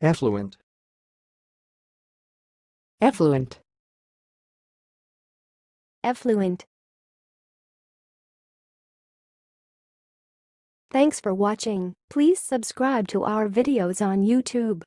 Effluent. Effluent. Effluent. Thanks for watching. Please subscribe to our videos on YouTube.